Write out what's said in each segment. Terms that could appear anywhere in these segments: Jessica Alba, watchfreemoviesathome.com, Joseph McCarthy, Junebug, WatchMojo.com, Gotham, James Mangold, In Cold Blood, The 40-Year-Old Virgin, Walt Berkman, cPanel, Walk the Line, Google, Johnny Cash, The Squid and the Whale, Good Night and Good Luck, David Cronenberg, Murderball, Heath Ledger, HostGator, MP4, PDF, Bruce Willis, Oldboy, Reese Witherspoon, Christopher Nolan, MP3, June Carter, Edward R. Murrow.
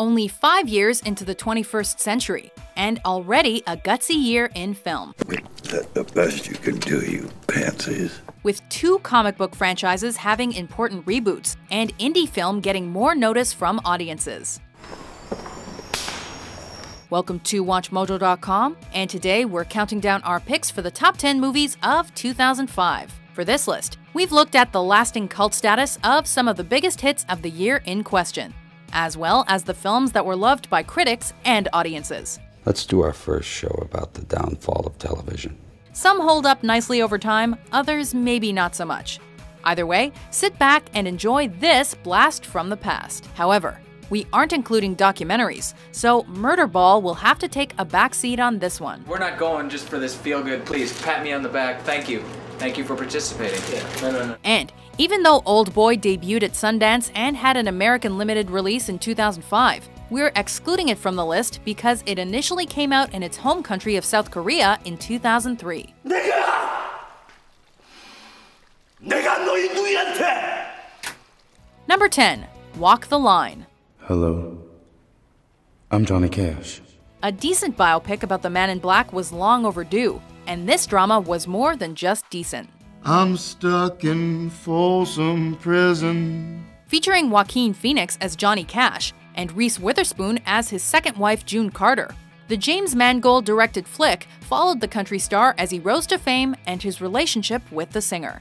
Only 5 years into the 21st century, and already a gutsy year in film. Is that the best you can do, you pansies? With two comic book franchises having important reboots, and indie film getting more notice from audiences. Welcome to WatchMojo.com, and today we're counting down our picks for the top 10 movies of 2005. For this list, we've looked at the lasting cult status of some of the biggest hits of the year in question, as well as the films that were loved by critics and audiences. Let's do our first show about the downfall of television. Some hold up nicely over time, others maybe not so much. Either way, sit back and enjoy this blast from the past. However, we aren't including documentaries, so Murderball will have to take a backseat on this one. We're not going just for this feel-good, please. Pat me on the back, thank you. Thank you for participating. Yeah. No. And even though Oldboy debuted at Sundance and had an American limited release in 2005, we're excluding it from the list because it initially came out in its home country of South Korea in 2003. Number 10, Walk the Line. Hello, I'm Johnny Cash. A decent biopic about the Man in Black was long overdue, and this drama was more than just decent. I'm stuck in Folsom Prison. Featuring Joaquin Phoenix as Johnny Cash and Reese Witherspoon as his second wife June Carter, the James Mangold directed flick followed the country star as he rose to fame and his relationship with the singer.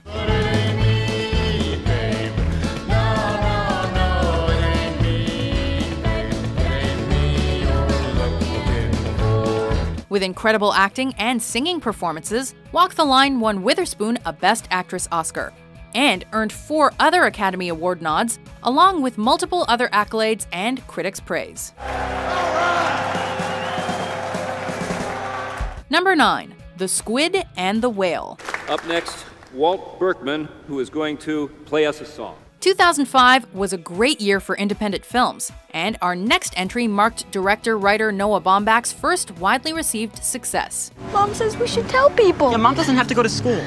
With incredible acting and singing performances, Walk the Line won Witherspoon a Best Actress Oscar and earned 4 other Academy Award nods, along with multiple other accolades and critics' praise. Right. Number 9, The Squid and the Whale. Up next, Walt Berkman, who is going to play us a song. 2005 was a great year for independent films, and our next entry marked director-writer Noah Baumbach's first widely received success. Mom says we should tell people. Yeah, Mom doesn't have to go to school.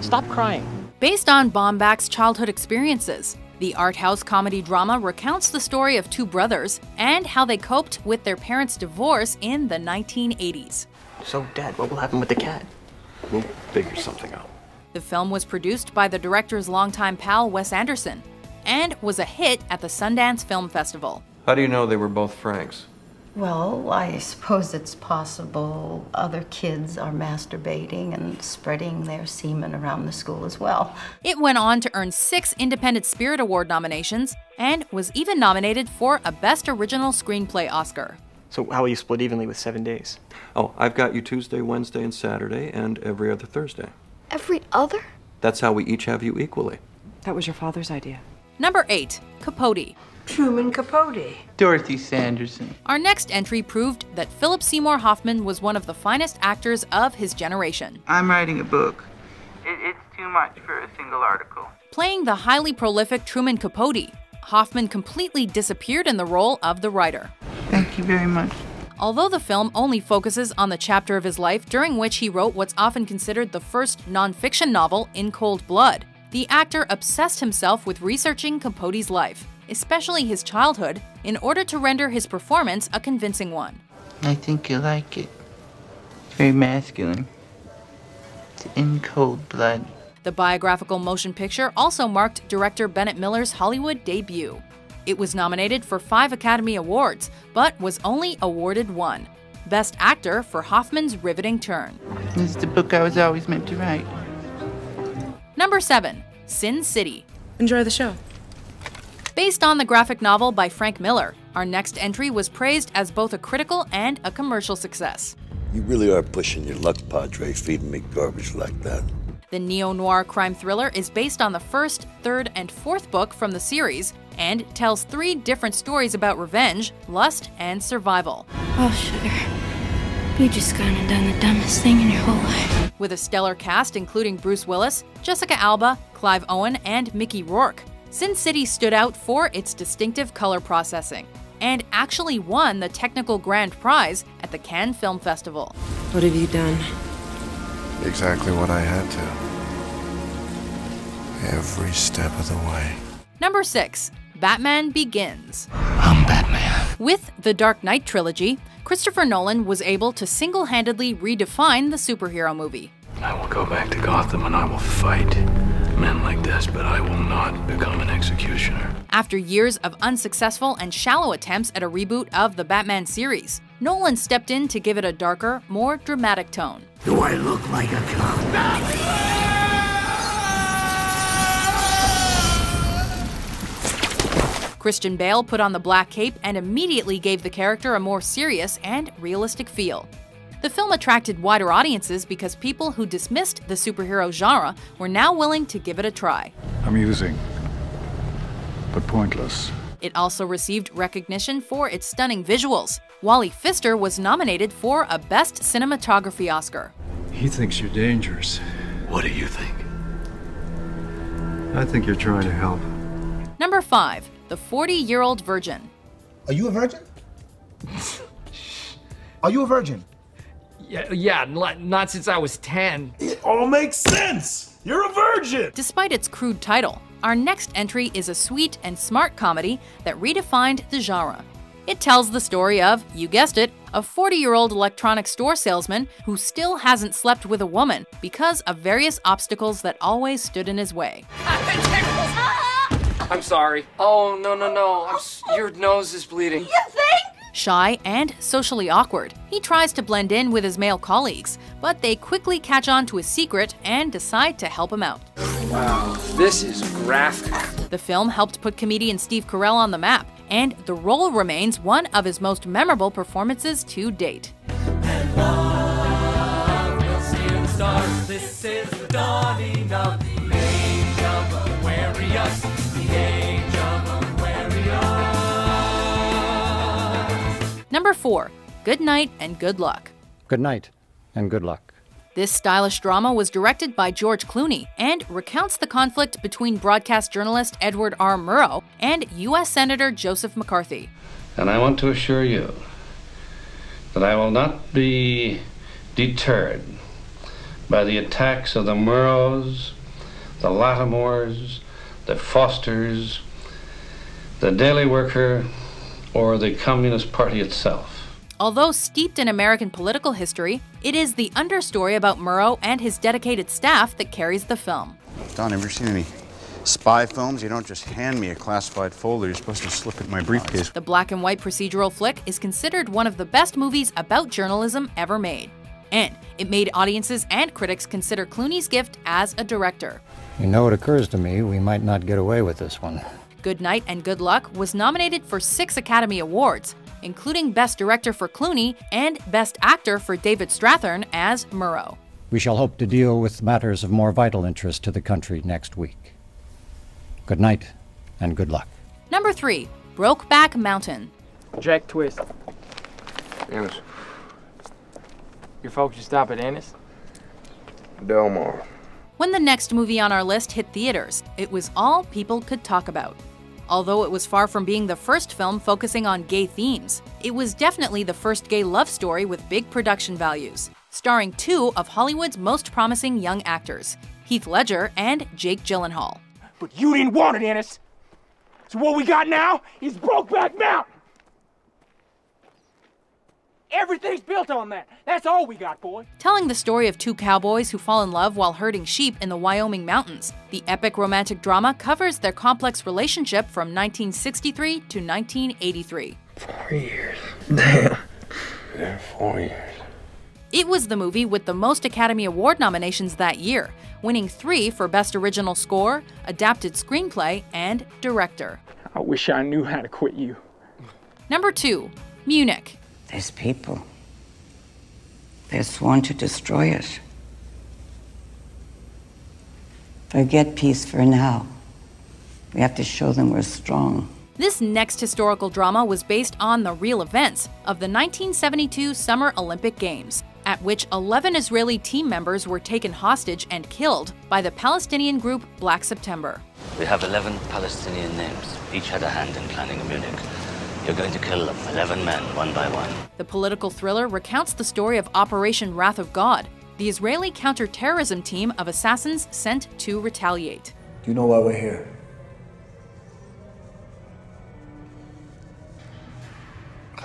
Stop crying. Based on Baumbach's childhood experiences, the art house comedy drama recounts the story of 2 brothers and how they coped with their parents' divorce in the 1980s. So, Dad, what will happen with the cat? We'll figure something out. The film was produced by the director's longtime pal Wes Anderson, and was a hit at the Sundance Film Festival. How do you know they were both Franks? Well, I suppose it's possible other kids are masturbating and spreading their semen around the school as well. It went on to earn 6 Independent Spirit Award nominations and was even nominated for a Best Original Screenplay Oscar. So how will you split evenly with 7 days? Oh, I've got you Tuesday, Wednesday, and Saturday, and every other Thursday. Every other? That's how we each have you equally. That was your father's idea. Number 8, Capote. Truman Capote. Dorothy Sanderson. Our next entry proved that Philip Seymour Hoffman was one of the finest actors of his generation. I'm writing a book. It's too much for a single article. Playing the highly prolific Truman Capote, Hoffman completely disappeared in the role of the writer. Thank you very much. Although the film only focuses on the chapter of his life during which he wrote what's often considered the first non-fiction novel, In Cold Blood, the actor obsessed himself with researching Capote's life, especially his childhood, in order to render his performance a convincing one. I think you like it. It's very masculine. It's In Cold Blood. The biographical motion picture also marked director Bennett Miller's Hollywood debut. It was nominated for 5 Academy Awards, but was only awarded 1. Best Actor for Hoffman's riveting turn. This is the book I was always meant to write. Number 7, Sin City. Enjoy the show. Based on the graphic novel by Frank Miller, our next entry was praised as both a critical and a commercial success. You really are pushing your luck, Padre, feeding me garbage like that. The neo-noir crime thriller is based on the first, third, and fourth book from the series and tells 3 different stories about revenge, lust, and survival. Oh, sugar. You just kinda done the dumbest thing in your whole life. With a stellar cast including Bruce Willis, Jessica Alba, Clive Owen, and Mickey Rourke, Sin City stood out for its distinctive color processing and actually won the technical grand prize at the Cannes Film Festival. What have you done? Exactly what I had to. Every step of the way. Number 6, Batman Begins. I'm Batman. With the Dark Knight trilogy, Christopher Nolan was able to single-handedly redefine the superhero movie. I will go back to Gotham and I will fight men like this, but I will not become an executioner. After years of unsuccessful and shallow attempts at a reboot of the Batman series, Nolan stepped in to give it a darker, more dramatic tone. Do I look like a cop? No! Christian Bale put on the black cape and immediately gave the character a more serious and realistic feel. The film attracted wider audiences because people who dismissed the superhero genre were now willing to give it a try. Amusing, but pointless. It also received recognition for its stunning visuals. Wally Pfister was nominated for a Best Cinematography Oscar. He thinks you're dangerous. What do you think? I think you're trying to help. Number 5. The 40-Year-Old Virgin. Are you a virgin? Are you a virgin? Yeah, not since I was 10. It all makes sense! You're a virgin! Despite its crude title, our next entry is a sweet and smart comedy that redefined the genre. It tells the story of, you guessed it, a 40-year-old electronics store salesman who still hasn't slept with a woman because of various obstacles that always stood in his way. I'm sorry. Oh, no. Your nose is bleeding. You think? Shy and socially awkward, he tries to blend in with his male colleagues, but they quickly catch on to his secret and decide to help him out. Wow, this is graphic. The film helped put comedian Steve Carell on the map, and the role remains one of his most memorable performances to date. And love will steal stars. This is the dawning of the age of Aquarius. Number 4. Good Night and Good Luck. Good Night and Good Luck. This stylish drama was directed by George Clooney and recounts the conflict between broadcast journalist Edward R. Murrow and U.S. Senator Joseph McCarthy. And I want to assure you that I will not be deterred by the attacks of the Murrows, the Latimores, the Fosters, the Daily Worker, or the Communist Party itself. Although steeped in American political history, it is the understory about Murrow and his dedicated staff that carries the film. Don, have you seen any spy films? You don't just hand me a classified folder, you're supposed to slip it in my briefcase. The black and white procedural flick is considered one of the best movies about journalism ever made. And it made audiences and critics consider Clooney's gift as a director. You know, it occurs to me we might not get away with this one. Good Night and Good Luck was nominated for 6 Academy Awards, including Best Director for Clooney and Best Actor for David Strathern as Murrow. We shall hope to deal with matters of more vital interest to the country next week. Good night and good luck. Number 3. Brokeback Mountain. Jack Twist. Yes. Your folks should stop at Ennis? Delmar. When the next movie on our list hit theaters, it was all people could talk about. Although it was far from being the first film focusing on gay themes, it was definitely the first gay love story with big production values, starring 2 of Hollywood's most promising young actors, Heath Ledger and Jake Gyllenhaal. But you didn't want it, Ennis! So what we got now is Brokeback Mountain! Everything's built on that. That's all we got, boy. Telling the story of 2 cowboys who fall in love while herding sheep in the Wyoming mountains, the epic romantic drama covers their complex relationship from 1963 to 1983. 4 years. Damn. Yeah, 4 years. It was the movie with the most Academy Award nominations that year, winning 3 for Best Original Score, Adapted Screenplay, and Director. I wish I knew how to quit you. Number 2. Munich. There's people. They're sworn to destroy it. Forget peace for now. We have to show them we're strong. This next historical drama was based on the real events of the 1972 Summer Olympic Games, at which 11 Israeli team members were taken hostage and killed by the Palestinian group Black September. We have 11 Palestinian names. Each had a hand in planning in Munich. You're going to kill them, 11 men, one by one. The political thriller recounts the story of Operation Wrath of God, the Israeli counter-terrorism team of assassins sent to retaliate. Do you know why we're here?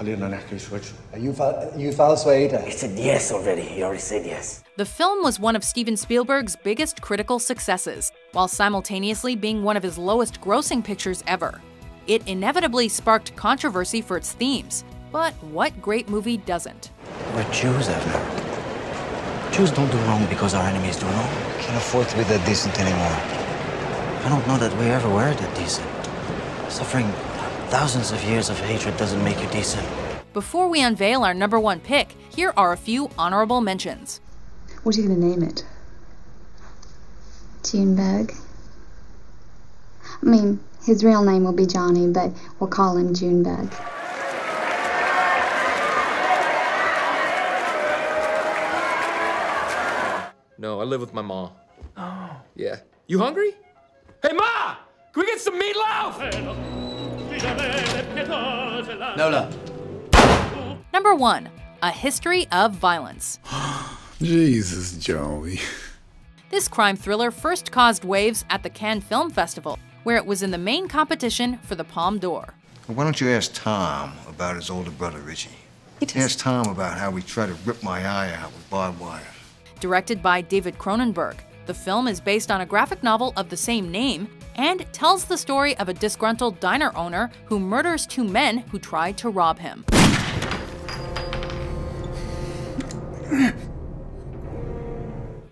You said yes already. He already said yes. The film was one of Steven Spielberg's biggest critical successes, while simultaneously being one of his lowest grossing pictures ever. It inevitably sparked controversy for its themes, but what great movie doesn't? We're Jews, Abner. Jews don't do wrong because our enemies do wrong. We can't afford to be that decent anymore. I don't know that we ever were that decent. Suffering thousands of years of hatred doesn't make you decent. Before we unveil our #1 pick, here are a few honorable mentions. What are you going to name it? Junebug? I mean, his real name will be Johnny, but we'll call him Junebug. No, I live with my mom. Oh. Yeah. You hungry? Hey, Ma! Can we get some meatloaf? Nola. #1, A History of Violence. Jesus, Joey. This crime thriller first caused waves at the Cannes Film Festival, where it was in the main competition for the Palme d'Or. Why don't you ask Tom about his older brother, Richie? Ask Tom about how we tried to rip my eye out with barbed wire. Directed by David Cronenberg, the film is based on a graphic novel of the same name and tells the story of a disgruntled diner owner who murders two men who tried to rob him.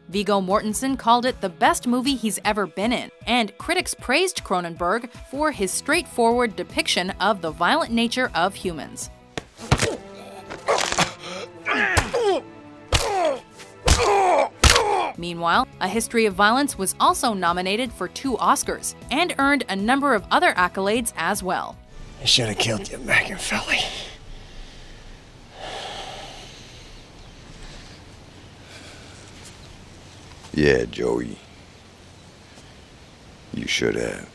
Viggo Mortensen called it the best movie he's ever been in, and critics praised Cronenberg for his straightforward depiction of the violent nature of humans. Meanwhile, A History of Violence was also nominated for 2 Oscars and earned a number of other accolades as well. I should have killed you, Machiavelli. Yeah, Joey. You should have.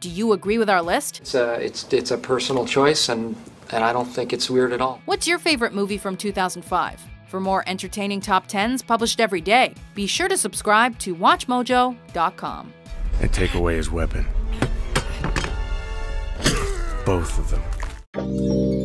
Do you agree with our list? It's a personal choice, and I don't think it's weird at all. What's your favorite movie from 2005? For more entertaining top 10s published every day, be sure to subscribe to WatchMojo.com. And take away his weapon. Both of them.